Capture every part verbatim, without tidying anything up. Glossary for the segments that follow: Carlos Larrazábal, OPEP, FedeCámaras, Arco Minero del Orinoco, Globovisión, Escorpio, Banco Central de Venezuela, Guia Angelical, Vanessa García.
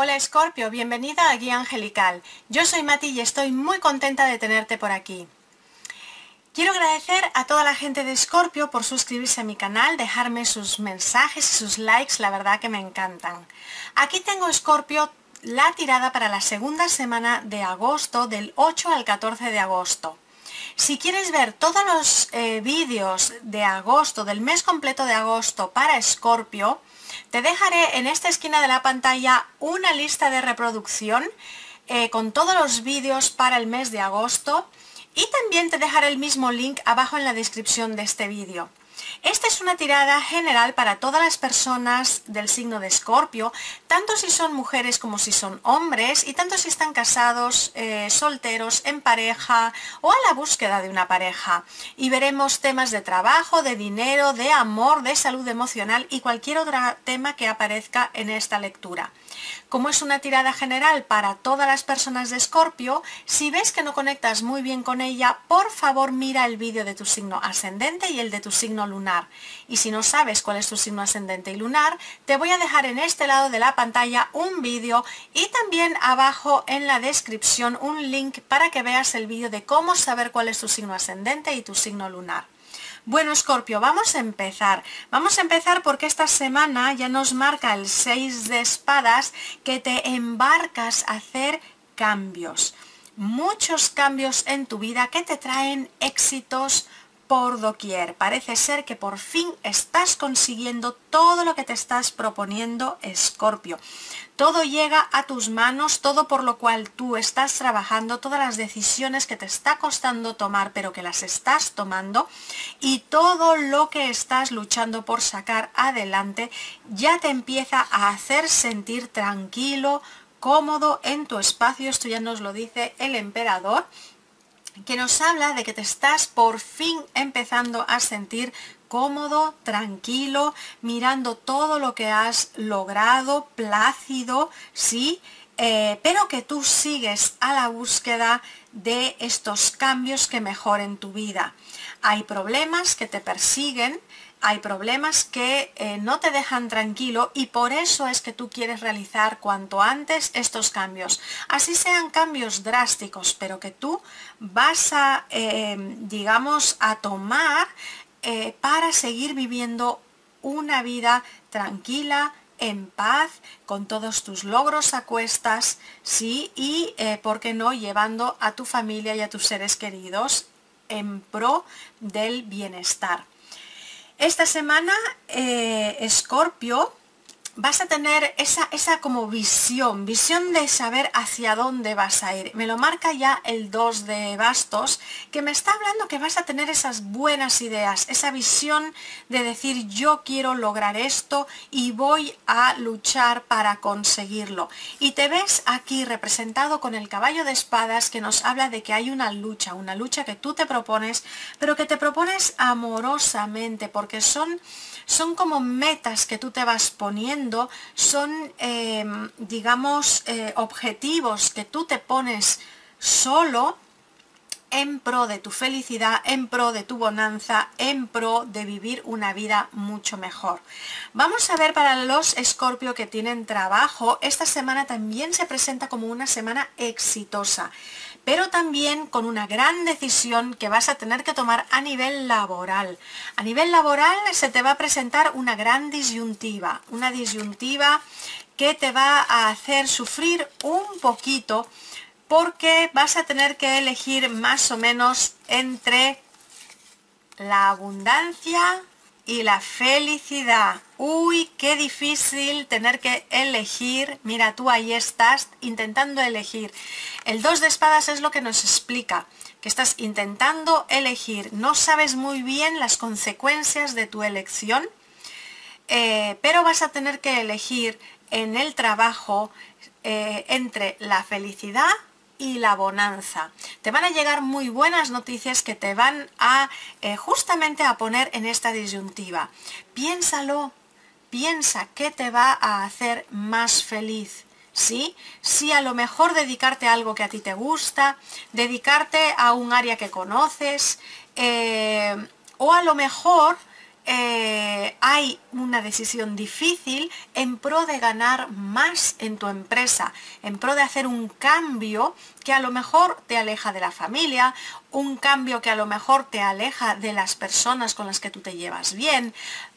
Hola Escorpio, bienvenida a Guía Angelical. Yo soy Mati y estoy muy contenta de tenerte por aquí. Quiero agradecer a toda la gente de Escorpio por suscribirse a mi canal, dejarme sus mensajes y sus likes, la verdad que me encantan. Aquí tengo Escorpio la tirada para la segunda semana de agosto, del ocho al catorce de agosto. Si quieres ver todos los eh, vídeos de agosto, del mes completo de agosto para Escorpio, te dejaré en esta esquina de la pantalla una lista de reproducción eh, con todos los vídeos para el mes de agosto y también te dejaré el mismo link abajo en la descripción de este vídeo. Esta es una tirada general para todas las personas del signo de Escorpio, tanto si son mujeres como si son hombres y tanto si están casados, eh, solteros, en pareja o a la búsqueda de una pareja. Y veremos temas de trabajo, de dinero, de amor, de salud emocional y cualquier otro tema que aparezca en esta lectura. Como es una tirada general para todas las personas de Escorpio, si ves que no conectas muy bien con ella, por favor mira el vídeo de tu signo ascendente y el de tu signo lunar. Y si no sabes cuál es tu signo ascendente y lunar, te voy a dejar en este lado de la pantalla un vídeo y también abajo en la descripción un link para que veas el vídeo de cómo saber cuál es tu signo ascendente y tu signo lunar. Bueno, Escorpio, vamos a empezar. Vamos a empezar porque esta semana ya nos marca el seis de espadas que te embarcas a hacer cambios. Muchos cambios en tu vida que te traen éxitos por doquier. Parece ser que por fin estás consiguiendo todo lo que te estás proponiendo, Escorpio. Todo llega a tus manos, todo por lo cual tú estás trabajando, todas las decisiones que te está costando tomar, pero que las estás tomando, y todo lo que estás luchando por sacar adelante ya te empieza a hacer sentir tranquilo, cómodo en tu espacio. Esto ya nos lo dice el emperador, que nos habla de que te estás por fin empezando a sentir cómodo, tranquilo, mirando todo lo que has logrado, plácido, sí, eh, pero que tú sigues a la búsqueda de estos cambios que mejoren tu vida. Hay problemas que te persiguen, hay problemas que eh, no te dejan tranquilo y por eso es que tú quieres realizar cuanto antes estos cambios. Así sean cambios drásticos, pero que tú vas a, eh, digamos, a tomar eh, para seguir viviendo una vida tranquila, en paz, con todos tus logros a cuestas, ¿sí? Y, eh, ¿por qué no?, llevando a tu familia y a tus seres queridos en pro del bienestar. Esta semana, eh, Escorpio, vas a tener esa, esa como visión, visión de saber hacia dónde vas a ir. Me lo marca ya el dos de bastos, que me está hablando que vas a tener esas buenas ideas, esa visión de decir yo quiero lograr esto y voy a luchar para conseguirlo. Y te ves aquí representado con el caballo de espadas que nos habla de que hay una lucha, una lucha que tú te propones, pero que te propones amorosamente, porque son, son como metas que tú te vas poniendo. Son, eh, digamos, eh, objetivos que tú te pones solo en pro de tu felicidad, en pro de tu bonanza, en pro de vivir una vida mucho mejor. Vamos a ver para los Escorpio que tienen trabajo, esta semana también se presenta como una semana exitosa, pero también con una gran decisión que vas a tener que tomar a nivel laboral. A nivel laboral se te va a presentar una gran disyuntiva, una disyuntiva que te va a hacer sufrir un poquito porque vas a tener que elegir más o menos entre la abundancia y la felicidad. Uy, qué difícil tener que elegir. Mira, tú ahí estás intentando elegir. El dos de espadas es lo que nos explica, que estás intentando elegir. No sabes muy bien las consecuencias de tu elección, eh, pero vas a tener que elegir en el trabajo eh, entre la felicidad y la bonanza. Te van a llegar muy buenas noticias que te van a eh, justamente a poner en esta disyuntiva. Piénsalo, piensa qué te va a hacer más feliz, ¿sí? Si a lo mejor dedicarte a algo que a ti te gusta, dedicarte a un área que conoces, eh, o a lo mejor eh, hay una decisión difícil en pro de ganar más en tu empresa, en pro de hacer un cambio que a lo mejor te aleja de la familia, un cambio que a lo mejor te aleja de las personas con las que tú te llevas bien,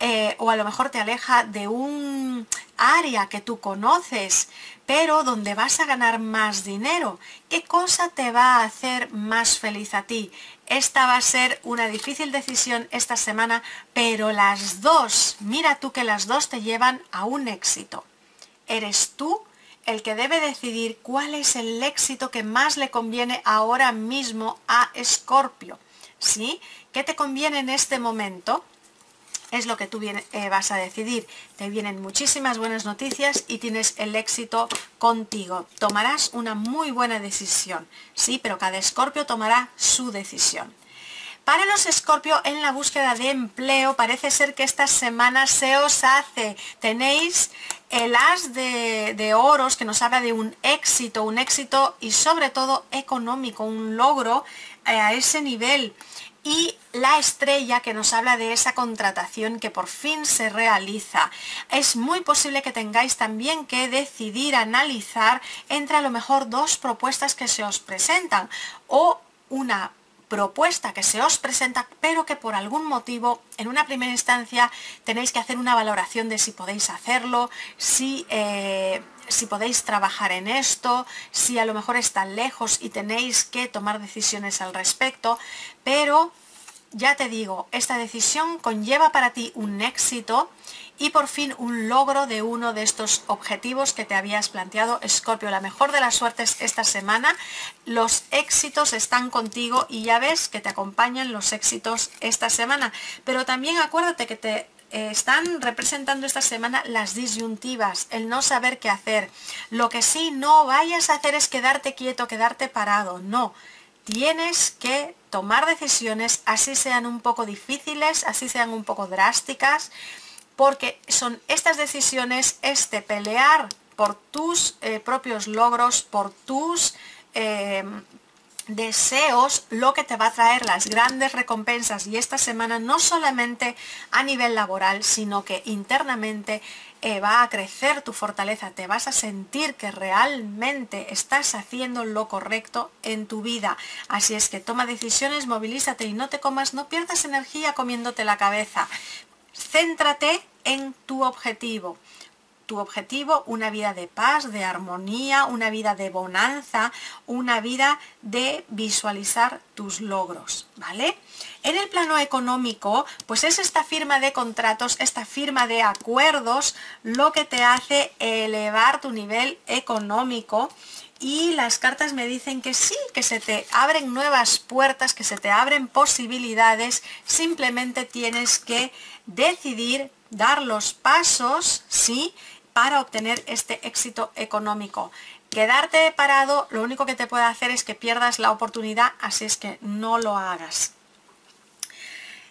eh, o a lo mejor te aleja de un área que tú conoces, pero donde vas a ganar más dinero. ¿Qué cosa te va a hacer más feliz a ti? Esta va a ser una difícil decisión esta semana, pero las dos, mira tú que las dos te llevan a un éxito. Eres tú el que debe decidir cuál es el éxito que más le conviene ahora mismo a Escorpio, ¿sí? ¿Qué te conviene en este momento? Es lo que tú viene, eh, vas a decidir. Te vienen muchísimas buenas noticias y tienes el éxito contigo. Tomarás una muy buena decisión, sí, pero cada Escorpio tomará su decisión. Para los Escorpio en la búsqueda de empleo, parece ser que esta semana se os hace. Tenéis el as de, de oros que nos habla de un éxito, un éxito y sobre todo económico, un logro eh, a ese nivel. Y la estrella que nos habla de esa contratación que por fin se realiza. Es muy posible que tengáis también que decidir, analizar entre a lo mejor dos propuestas que se os presentan o una propuesta que se os presenta, pero que por algún motivo en una primera instancia tenéis que hacer una valoración de si podéis hacerlo, si... Eh, si podéis trabajar en esto, si a lo mejor están lejos y tenéis que tomar decisiones al respecto, pero ya te digo, esta decisión conlleva para ti un éxito y por fin un logro de uno de estos objetivos que te habías planteado, Escorpio. La mejor de las suertes esta semana, los éxitos están contigo y ya ves que te acompañan los éxitos esta semana, pero también acuérdate que te están representando esta semana las disyuntivas, el no saber qué hacer. Lo que sí no vayas a hacer es quedarte quieto, quedarte parado, no. Tienes que tomar decisiones, así sean un poco difíciles, así sean un poco drásticas, porque son estas decisiones, este pelear por tus eh, propios logros, por tus... Eh, deseos, lo que te va a traer las grandes recompensas. Y esta semana no solamente a nivel laboral, sino que internamente eh, va a crecer tu fortaleza, te vas a sentir que realmente estás haciendo lo correcto en tu vida. Así es que toma decisiones, movilízate y no te comas, no pierdas energía comiéndote la cabeza. Céntrate en tu objetivo. Tu objetivo, una vida de paz, de armonía, una vida de bonanza, una vida de visualizar tus logros, ¿vale? En el plano económico, pues es esta firma de contratos, esta firma de acuerdos, lo que te hace elevar tu nivel económico. Y las cartas me dicen que sí, que se te abren nuevas puertas, que se te abren posibilidades, simplemente tienes que decidir dar los pasos, ¿sí?, para obtener este éxito económico. Quedarte parado, lo único que te puede hacer es que pierdas la oportunidad, así es que no lo hagas.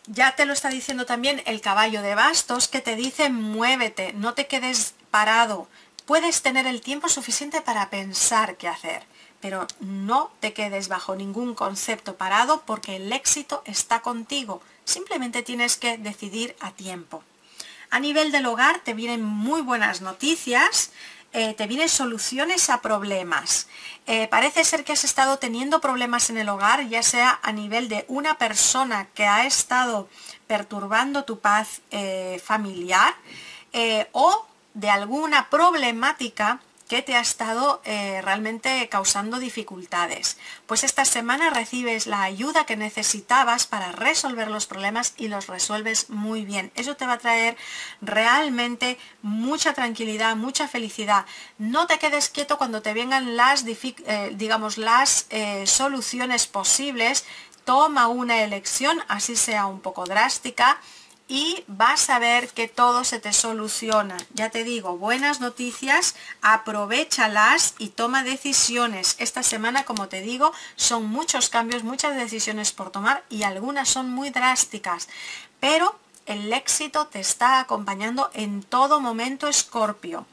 Ya te lo está diciendo también el caballo de bastos, que te dice muévete, no te quedes parado. Puedes tener el tiempo suficiente para pensar qué hacer, pero no te quedes bajo ningún concepto parado porque el éxito está contigo. Simplemente tienes que decidir a tiempo. A nivel del hogar te vienen muy buenas noticias, eh, te vienen soluciones a problemas. Eh, parece ser que has estado teniendo problemas en el hogar, ya sea a nivel de una persona que ha estado perturbando tu paz eh, familiar eh, o de alguna problemática que te ha estado eh, realmente causando dificultades. Pues esta semana recibes la ayuda que necesitabas para resolver los problemas y los resuelves muy bien. Eso te va a traer realmente mucha tranquilidad, mucha felicidad. No te quedes quieto cuando te vengan las, eh, digamos, las eh, soluciones posibles. Toma una elección, así sea un poco drástica, y vas a ver que todo se te soluciona. Ya te digo, buenas noticias, aprovéchalas y toma decisiones. Esta semana, como te digo, son muchos cambios, muchas decisiones por tomar y algunas son muy drásticas. Pero el éxito te está acompañando en todo momento, Escorpio.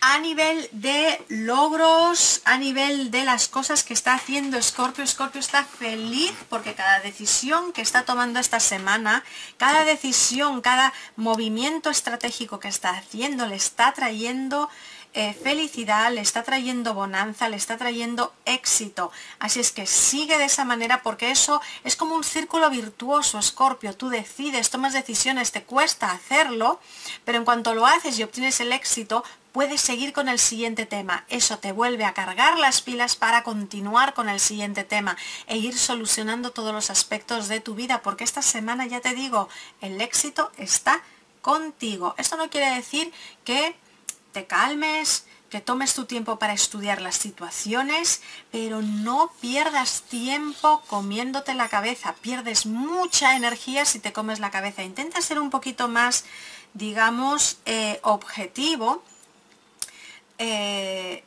a nivel de logros, a nivel de las cosas que está haciendo Escorpio. Escorpio está feliz porque cada decisión que está tomando esta semana, cada decisión, cada movimiento estratégico que está haciendo le está trayendo eh, felicidad, le está trayendo bonanza, le está trayendo éxito. Así es que sigue de esa manera, porque eso es como un círculo virtuoso, Escorpio. Tú decides, tomas decisiones, te cuesta hacerlo, pero en cuanto lo haces y obtienes el éxito, puedes seguir con el siguiente tema. Eso te vuelve a cargar las pilas para continuar con el siguiente tema e ir solucionando todos los aspectos de tu vida, porque esta semana, ya te digo, el éxito está contigo. Esto no quiere decir que te calmes, que tomes tu tiempo para estudiar las situaciones, pero no pierdas tiempo comiéndote la cabeza. Pierdes mucha energía si te comes la cabeza. Intenta ser un poquito más, digamos, eh, objetivo. Eh,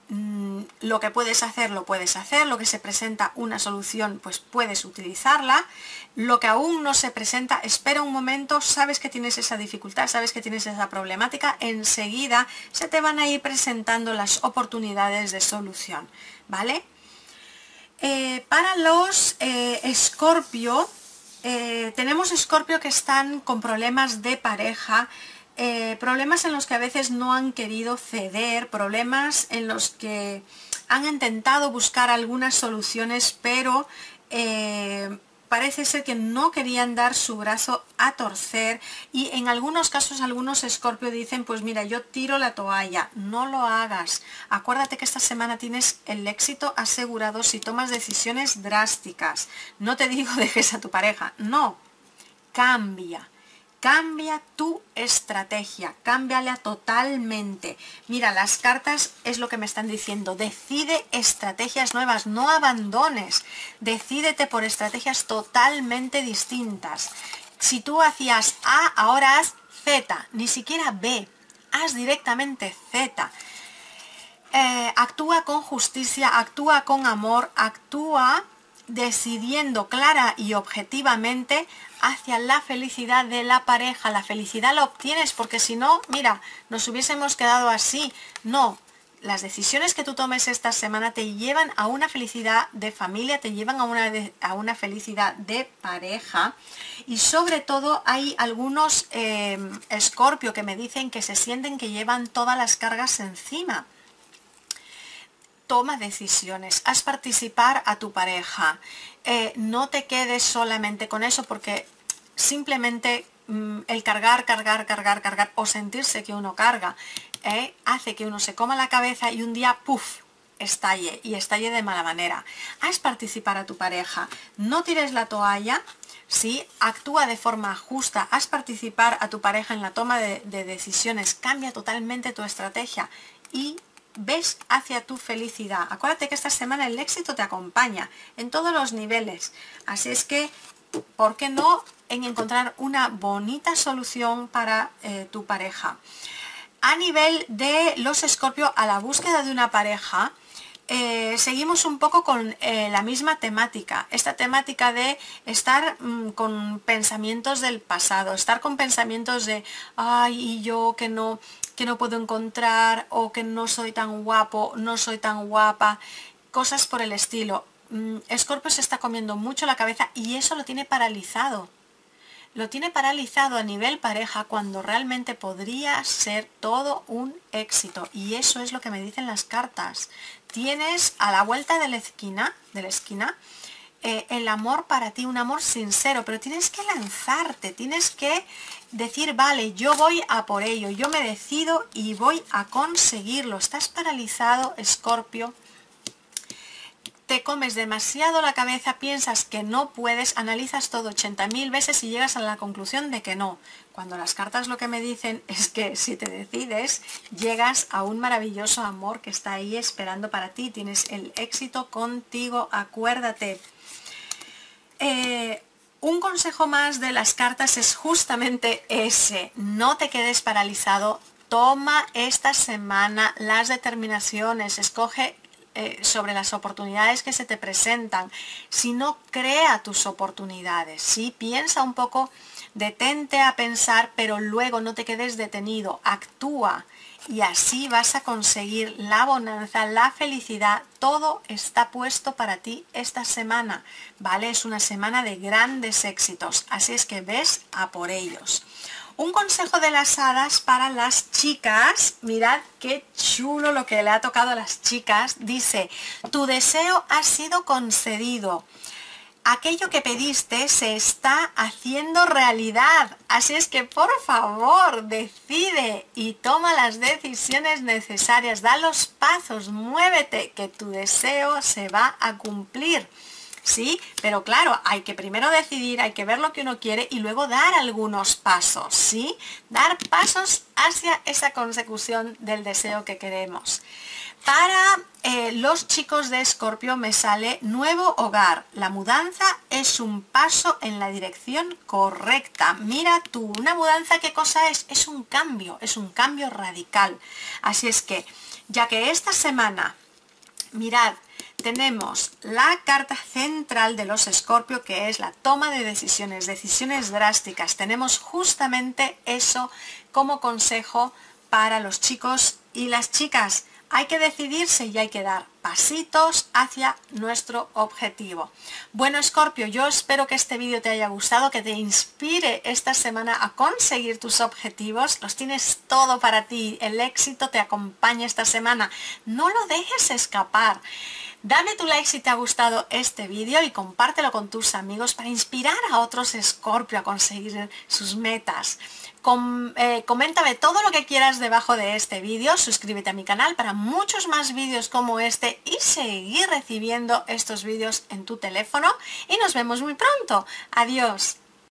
lo que puedes hacer, lo puedes hacer. Lo que se presenta una solución, pues puedes utilizarla. Lo que aún no se presenta, espera un momento. Sabes que tienes esa dificultad, sabes que tienes esa problemática. Enseguida se te van a ir presentando las oportunidades de solución, ¿vale? Eh, para los eh, Escorpio, eh, tenemos Escorpio que están con problemas de pareja. Eh, problemas en los que a veces no han querido ceder, problemas en los que han intentado buscar algunas soluciones, pero eh, parece ser que no querían dar su brazo a torcer, y en algunos casos algunos Escorpio dicen, pues mira, yo tiro la toalla, no lo hagas. Acuérdate que esta semana tienes el éxito asegurado si tomas decisiones drásticas. No te digo dejes a tu pareja, no, cambia. Cambia tu estrategia, cámbiala totalmente. Mira, las cartas es lo que me están diciendo. Decide estrategias nuevas, no abandones. Decídete por estrategias totalmente distintas. Si tú hacías A, ahora haz Z, ni siquiera B, haz directamente Z. Eh, actúa con justicia, actúa con amor, actúa decidiendo clara y objetivamente hacia la felicidad de la pareja. La felicidad la obtienes, porque si no, mira, nos hubiésemos quedado así. No, las decisiones que tú tomes esta semana te llevan a una felicidad de familia, te llevan a una, de, a una felicidad de pareja. Y sobre todo hay algunos eh, Escorpio que me dicen que se sienten que llevan todas las cargas encima. Toma decisiones, haz participar a tu pareja, eh, no te quedes solamente con eso, porque simplemente mmm, el cargar, cargar, cargar, cargar o sentirse que uno carga eh, hace que uno se coma la cabeza y un día, puff, estalle, y estalle de mala manera. Haz participar a tu pareja, no tires la toalla, ¿sí? Actúa de forma justa, haz participar a tu pareja en la toma de, de decisiones, cambia totalmente tu estrategia y ves hacia tu felicidad. Acuérdate que esta semana el éxito te acompaña en todos los niveles, así es que, ¿por qué no?, en encontrar una bonita solución para eh, tu pareja. A nivel de los Escorpio, a la búsqueda de una pareja, eh, seguimos un poco con eh, la misma temática, esta temática de estar mm, con pensamientos del pasado, estar con pensamientos de, ay, y yo que no... que no puedo encontrar, o que no soy tan guapo, no soy tan guapa, cosas por el estilo. Escorpio se está comiendo mucho la cabeza y eso lo tiene paralizado. Lo tiene paralizado a nivel pareja, cuando realmente podría ser todo un éxito. Y eso es lo que me dicen las cartas. Tienes a la vuelta de la esquina, de la esquina eh, el amor para ti, un amor sincero, pero tienes que lanzarte, tienes que decir, vale, yo voy a por ello, yo me decido y voy a conseguirlo. Estás paralizado, Escorpio. Te comes demasiado la cabeza, piensas que no puedes, analizas todo ochenta mil veces y llegas a la conclusión de que no. Cuando las cartas lo que me dicen es que si te decides, llegas a un maravilloso amor que está ahí esperando para ti. Tienes el éxito contigo, acuérdate. Eh... Un consejo más de las cartas es justamente ese, no te quedes paralizado, toma esta semana las determinaciones, escoge eh, sobre las oportunidades que se te presentan, si no, crea tus oportunidades, ¿sí? Piensa un poco, detente a pensar, pero luego no te quedes detenido, actúa. Y así vas a conseguir la bonanza, la felicidad, todo está puesto para ti esta semana, ¿vale? Es una semana de grandes éxitos, así es que ves a por ellos. Un consejo de las hadas para las chicas, mirad qué chulo lo que le ha tocado a las chicas, dice, tu deseo ha sido concedido. Aquello que pediste se está haciendo realidad, así es que por favor decide y toma las decisiones necesarias, da los pasos, muévete, que tu deseo se va a cumplir, ¿sí? Pero claro, hay que primero decidir, hay que ver lo que uno quiere y luego dar algunos pasos, ¿sí? Dar pasos hacia esa consecución del deseo que queremos. Para eh, los chicos de Escorpio me sale nuevo hogar. La mudanza es un paso en la dirección correcta. Mira tú, una mudanza, ¿qué cosa es? Es un cambio, es un cambio radical. Así es que, ya que esta semana, mirad, tenemos la carta central de los Escorpio, que es la toma de decisiones, decisiones drásticas. Tenemos justamente eso como consejo para los chicos y las chicas. Hay que decidirse y hay que dar pasitos hacia nuestro objetivo. Bueno, Escorpio, yo espero que este vídeo te haya gustado, que te inspire esta semana a conseguir tus objetivos. Los tienes todo para ti, el éxito te acompaña esta semana. No lo dejes escapar. Dame tu like si te ha gustado este vídeo y compártelo con tus amigos para inspirar a otros Escorpio a conseguir sus metas. Com eh, coméntame todo lo que quieras debajo de este vídeo, suscríbete a mi canal para muchos más vídeos como este y seguir recibiendo estos vídeos en tu teléfono y nos vemos muy pronto. Adiós.